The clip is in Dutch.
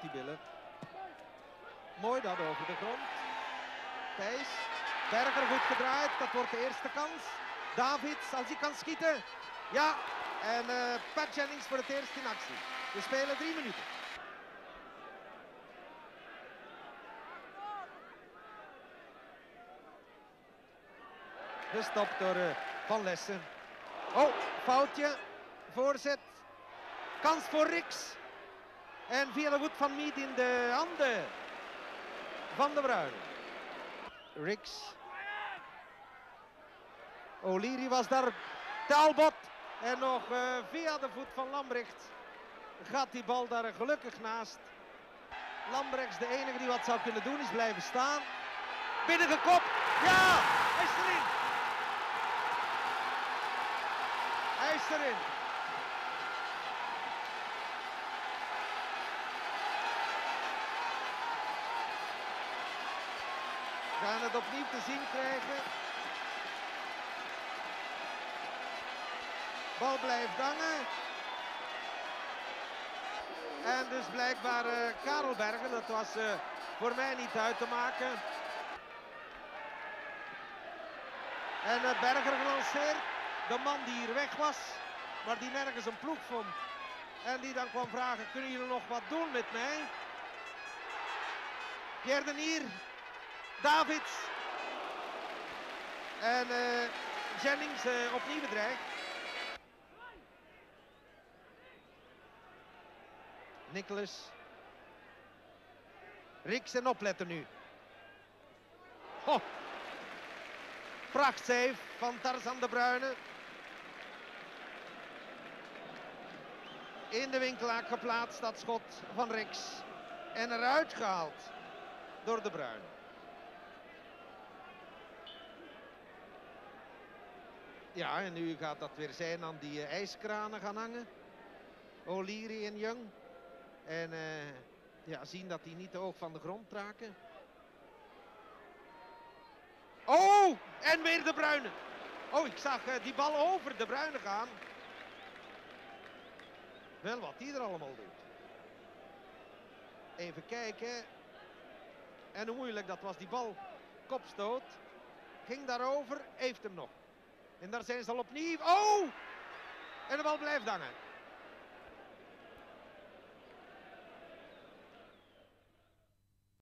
had die willen. Mooi dat over de grond. Thijs. Berger goed gedraaid. Dat wordt de eerste kans. Davids, als hij kan schieten. Ja. En Pat Jennings voor het eerst in actie. We spelen 3 minuten. Gestopt door Van Lessen. Oh, foutje. Voorzet. Kans voor Rix. En via de voet van Miet in de handen van De Bruyne. Rix. O'Leary was daar. Talbot. En nog via de voet van Lambrecht gaat die bal daar gelukkig naast. Lambrecht is de enige die wat zou kunnen doen, is blijven staan. Binnengekopt. Ja, hij is erin. Hij is erin. We gaan het opnieuw te zien krijgen. Bal blijft hangen. En dus blijkbaar Karel Berger, dat was voor mij niet uit te maken. En Berger gelanceerd. De man die hier weg was, maar die nergens een ploeg vond. En die dan kwam vragen, kunnen jullie nog wat doen met mij? Pierre Denier, Davids. En Jennings opnieuw bedreigd. Nicolas. Rix en opletten nu. Oh. Prachtsave van Tarzan De Bruyne. In de winkelhaak geplaatst dat schot van Rix. En eruit gehaald door De Bruyne. Ja, en nu gaat dat weer zijn aan die ijskranen gaan hangen. O'Leary en Jung. En ja, zien dat die niet de oog van de grond raken. Oh, en weer De Bruyne. Oh, ik zag die bal over De Bruyne gaan. Wel wat die er allemaal doet. Even kijken. En hoe moeilijk dat was, die bal. Kopstoot. Ging daarover, heeft hem nog. En daar zijn ze al opnieuw. Oh, en de bal blijft hangen.